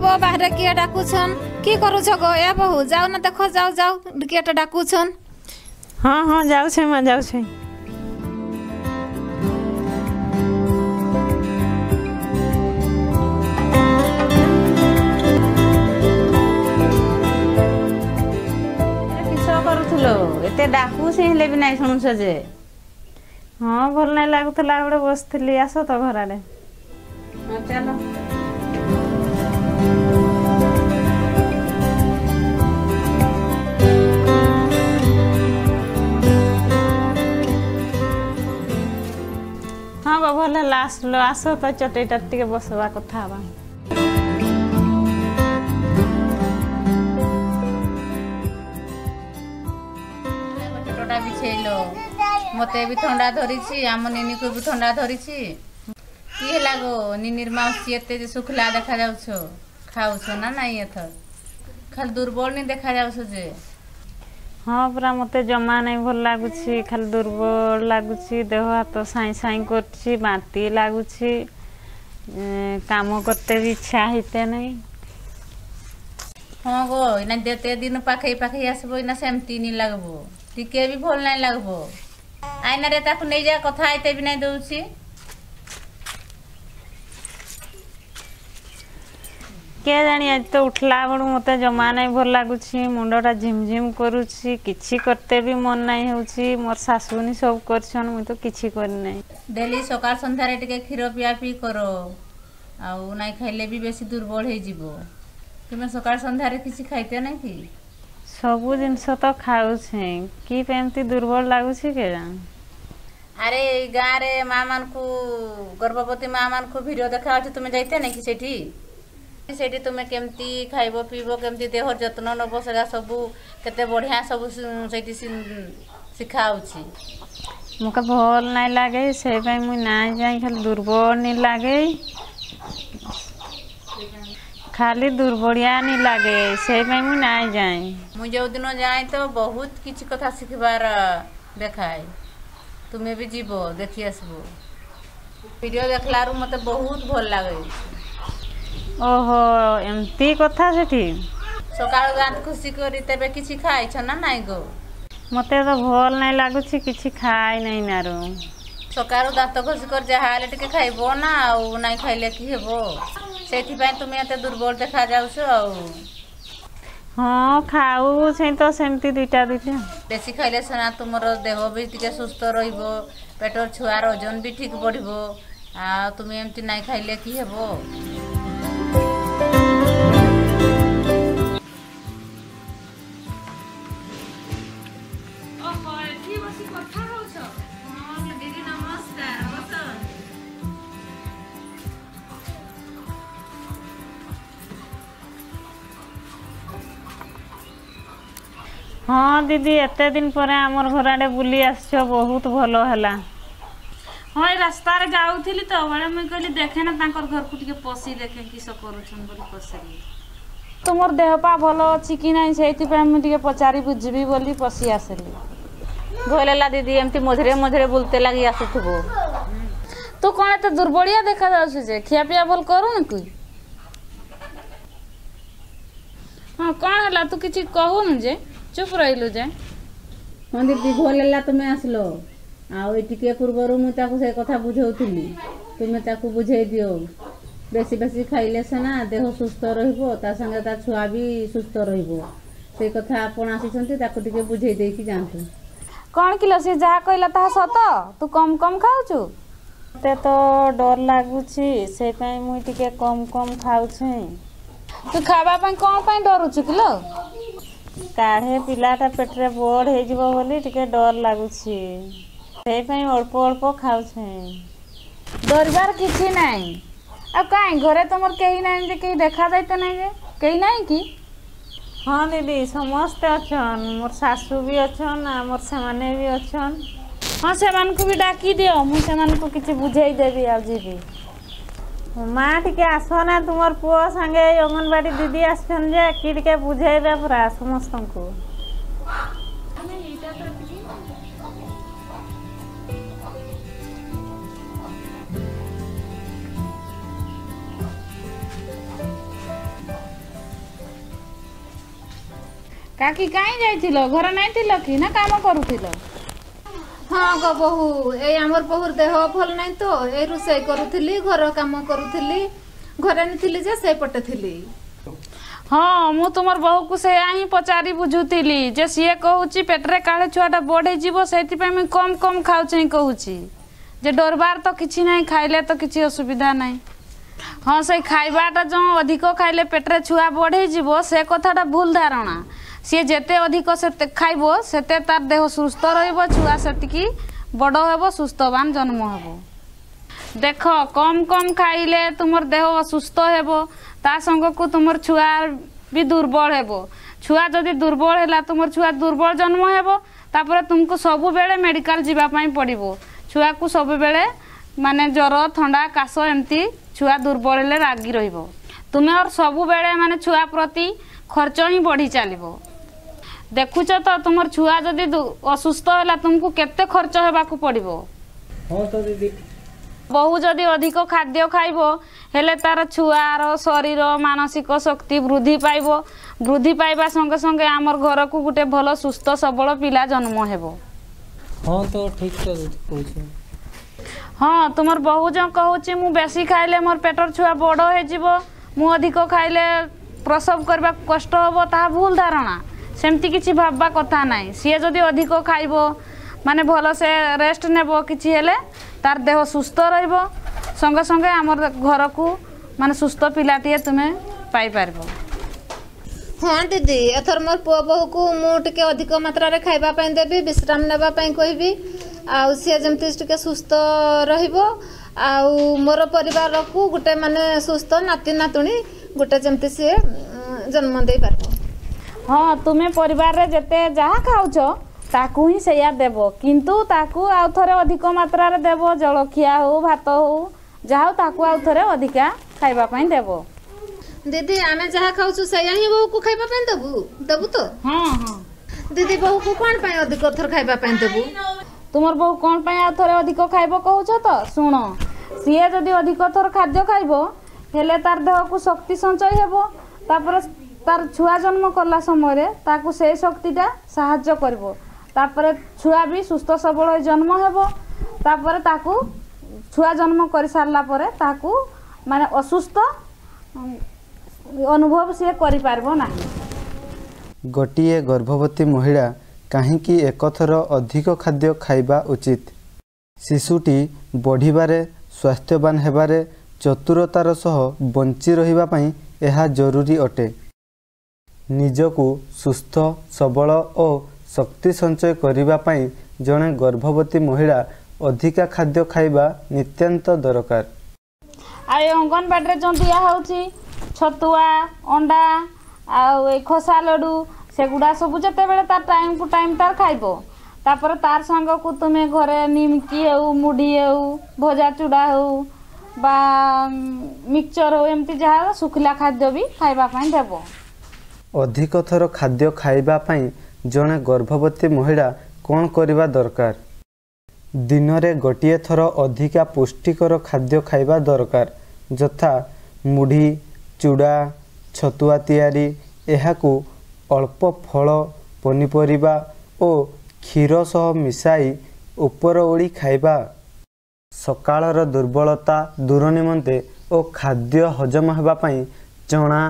पुब बाहर किए डाकुन कि करूछ गो ए बहू जाओ ना देखो जाओ जाओ किए डाकुन। हाँ हाँ जाऊ छे मां जाऊ छे। एते डाकू से हेले भी नहीं सुनु सजे। हाँ भल नहीं लगुला गोटे बस थी आस तो घर आड़े चलो। हाँ बा भल आसल आस तो चटईटार बसवा कथा बिछेलो मत भी ठंडा धरी आम निनी को भी ठंडा धरी कि गो निनीर मौसी एत शुखला देखा जाऊ खाऊ ना ना एथर खाली दुर्बल नहीं देखा जे। हाँ पूरा मत जमा नहीं भल लगुच खाली दुर्बल लगुच देह हाथ साई साई कर बांती लगुच काम करते भी इच्छा होते नहीं। हाँ गो इना देते दिन पाखे पाखे आसबो इना सेमती नहीं लगबो टिके भी भल नहीं लगबो आईना रे ताकु नहीं जा कथा आते भी नहीं दउची के जानी आज तो उठला बड़ मते जमा नहीं भल लगुची मुंडा झिमझिम करूची किछि करते भी मन नहीं होउची मोर सासुनी सब करछन मु तो किछि कर नहीं। डेली सकाळ संध्या रे टिके खीर पिया पी करो आ नहीं खाइले भी बेसी दुर्बल हे जीवो तुम सकाळ संध्या रे किछि खाइते नहीं की सब जिनस तो खाऊे कि दुर्बल लगुच के जान। अरे गाँव रे माँ मान को गर्भवती माँ मान को भिडियो देखा तुम्हें जाते ना कि सेठी तुम्हें केमती खाइब पीब केमती देहर जत्न नब से सब केते बढ़िया सब सिखाऊ मोके भल ना लगे से मुझ ना जा खाली दुर्बल नहीं लगे खाली दुर्बड़िया नहीं लगे से मुझ ना जाए मुझे जो दिन जाए तो बहुत किसी कथा शिखबार देखाए तुम्हें भी जीव देखी आसबो वीडियो देखला रू मत बहुत भल लगे। ओहो एमती कथा सेठी सकाल दाँत खुशी करी तेरे किसी खाइछ ना नाई गो मत तो भल नहीं लगुच किसी खाए नहीं ना रू सकाल दाँत खुशी कर जहाँ टे खाइब ना आउ नहीं खाइले कि हे से तुम्हें एत दुर्बल देखा जाऊ। हाँ खाऊ से तो सेमती दुईटा दुईटा बेसी खाइले से ना तुम देह भी टे सुस्थ रो पेटर छुआर ओजन भी ठीक बढ़ तुम्हें एमती नहीं खाइले कि हे। हाँ दीदी एते दिन पर आमर घर आड़े बुली आस बहुत भल है। हाँ रास्ता रे जाऊ थी तो बड़े मुझे कहली देखे ना घर को टे पशी देखे किस पचारि तुम देह पा भल अच्छी कि ना से मुझे पचारि बुझी बोली पशी आसली भला दीदी एमती मझे मझे बुलते लगी आसुब तू कौन एत दुर्बलिया देखा जाऊे खियापिया भल करूँ तु। हाँ कौन है तू कि कहून जे चुप रही जे। हाँ दीदी भल तुम्हें आसल आए पूर्वर मुझे कथा बुझौली तुम्हें बुझे दियो बेसी बेसी खाइले से ना देह सुस्थ रहा संगे ता छुआ भी सुस्थ रहा आपण आसी बुझे दे कि जातु कौन किलो सी जहा कहला ता सत तू कम कम खाऊ ते तो डर लगुच से मुझे टे कम कम खाऊे तू खावाई कौन डरुचु किलो काढ़े पिलाटा पेटरे बोर्ड हो बोली टे डर लगुच से अल्प अल्प खाऊे डरबार किसी ना आ कहीं घरे तुम कहीं ना कहीं देखा जाते ना जे कहीं ना कि। हाँ दीदी समस्ते अच्छन मोर सासू भी अच्छन मोर से माने भी अच्छन। हाँ से मानकु भी डाकी दियो मुझे किसी बुझे देवी आज जी माँ टे आसो ना तुम पुओ संगे अंगनवाड़ी दीदी आसन जे कि टे बुझेबे पूरा समस्त को। काकी कहीं जाइल घर ना कि ना काम करू हाँ गो बहु ए आमर बहुर देह भल ना तो ए रोसई करूली घर कम करूली घर आनी जे से पटे थी हाँ मु तुम बहू को से ही पचारि बुझुली जे सी कहूँ पेटर काले छुआटा बढ़े से कम कम खाऊ कहूँ जे डरबार तो किसी ना खाइले तो किसी असुविधा ना हाँ से खाइबाटा जो अधिक खाइले पेटर छुआ बढ़े से कथाटा भूल धारणा सी जेते अधिक से खाइब से तार देह सुस्थ रहिबो छुआ सेटिकी बड़ हेबो सुस्थवान जन्म हेबो देख कम कम खाइले तुमर देह असुस्थ हेबो ता संग को तुमर छुआ भी दुर्बल हेबो छुआ जदि दुर्बल हैला तुमर छुआ दुर्बल जन्म हेबो तापर तुमको सब बेले मेडिकल जीवा पई पड़िबो छुआ को सब बेले माने ज्वर ठंडा काश एमती छुआ दुर्बल रागी रहिबो तुमे और सब बेले माने छुआ प्रति खर्च ही बढ़ी चलो देखुच तो तुम छुआ जदि असुस्थ है तुमको केते खर्च होगा पड़ो बहु जदि अधिक खाद्य खाइब हेले तार छुआर शरीर मानसिक शक्ति वृद्धि पाइबा संगे संगे आमर घर को गोटे भल सुस्थ सबल पिला जन्म हेबो हाँ तो ठीक है हाँ तुम बहु जो कहूँ मुझे बेसी खाइले मोर पेटर छुआ बड़ हो मुझ अधिक खाइले प्रसव करने कष्ट होबो ता भूल धारणा सेमती किसी भाबा कथा ना सी जदि अधिक खाइब माने भल से रेस्ट नेब किसी हेले तार देह सुस्थ रहिबो संगे संगे आमर घर को माने सुस्थ पिलाटीए तुम्हें पाई पारबो हाँ दीदी एथर मोर पुआ बहु को मुझे अधिक मात्रा खाइबा पई देबी विश्राम नेबा पई कहबी आ सी जमती टिके सुस्थ रहिबो आ मोर परिवार को गुटे माने सुस्थ नाती नातुणी गोटे जमती सी जन्म दे पार हाँ तुम्हें परिवार रे जते जहा खाऊ ताकू ही सैया देव किंतु ताकू आउ थरे अधिक मात्रा रे देव जलखिया हो भात हो जहा ताकू आउ थरे अधिका खाइबा पई देव दीदी आमे जहा खाऊ सैया ही बहु को खाइबा पई देबू देबू तो हाँ हाँ दीदी बहु को कोन पई अधिक थर खाइबा पई देबू तुमर बहु कोन पई आउ थरे अधिक खाइबो कहूछ तो सुनो सिए जदी अधिक थर खाद्य खाइबो हेले तार देह को शक्ति संचय हेबो तार छुआ जन्म कला समय ताकू से शक्तिटा साहाय्य करबो तापर छुआ भी सुस्थ सबल जन्म हेबो तापर ताकू छुआ जन्म कर सारला परे ताकू माने असुस्थ अनुभव से करि पारबो नाही गोटिए गर्भवती महिला काहेकि एकथर अधिक खाद्य खाइबा उचित शिशुटी बढ़िबारे स्वास्थ्यवान हेबारे चतुरतार सह बंची रहिबा पई एहा जरूरी अटे निजकु सुस्थ सबल और शक्ति संचय करिबा पई जने गर्भवती महिला अधिका खाद्य खाइबा नित्यंत दरकार आय अंगनबाड़ी जो दिया होउची छतुआ अंडा आ खोसा लड्डू सेगुड़ा सब जते बेले तार टाइम को टाइम तार खाइबो तापर तार संग को तुमे घरे निमकी हेउ मुडी हेउ भजा चुड़ा हेउ बा मिक्सचर हो एमती जहाँ सुखला खाद्य भी खाइबा पई देबो अधिक थर खाद्य खाइबा पई जने गर्भवती महिला कौन करिबा दरकार दिन रे गोटे थर अधिका पुष्टिकर खाद्य खाइबा दरकार जथा मुढ़ी चूड़ा छतुआ तैयारी एहाकू अल्प फल पनीपरिबा ओ क्षीर सह मिसाई उपर ओड़ी खाइबा सकाळर दुर्बलता दूर निमंते ओ खाद्य हजम हेबा पई चना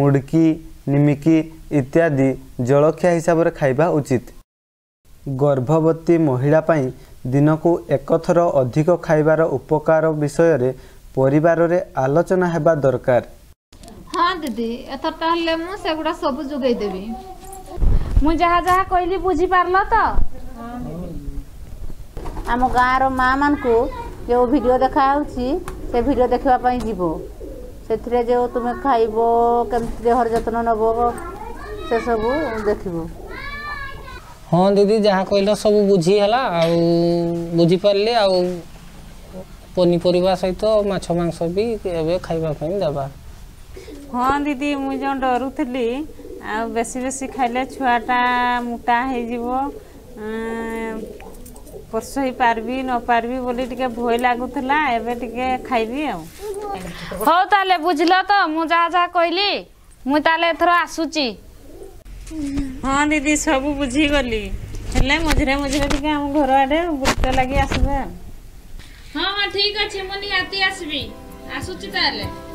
मुड़की निमिकी इत्यादि जलखिया हिसाब रे खाइबा उचित गर्भवती महिला पई दिन को एकथर अधिक खाइबार उपकार विषय रे परिवार रे आलोचना हेबा दरकार हाँ दीदी एथर ताले मु सेगुडा सब जुगै देबी मु जहा जहा कहली बुझी पारलो तो आम गाँव रो माँ मान को जो वीडियो देखा से वीडियो देखा पाई जीवो से जो तुम खाइब केमती देहर जत्न नब से सब देखो हाँ दीदी जहाँ कहल सब बुझीला बुझीपारे आ पनीपरिया सहित माछ मांस भी ए खावाई देवा हाँ दीदी मुझे जो डरुली बेसी बेसी खाइले छुआटा मोटा हो पर्स ही पार्बी न पार्बी बोली टिके भय लागुथला एबे टिके खाइबी आ हो ताले बुझलो तो मु जा कहली मु ताले एथरो आसुची हाँ दीदी सब बुझीगली हेल्ले मझे मझे टे आम घर आड़े बुट लगे आसबा। हाँ हाँ ठीक अच्छे मुझे निहाती आसबी आसुची ताले।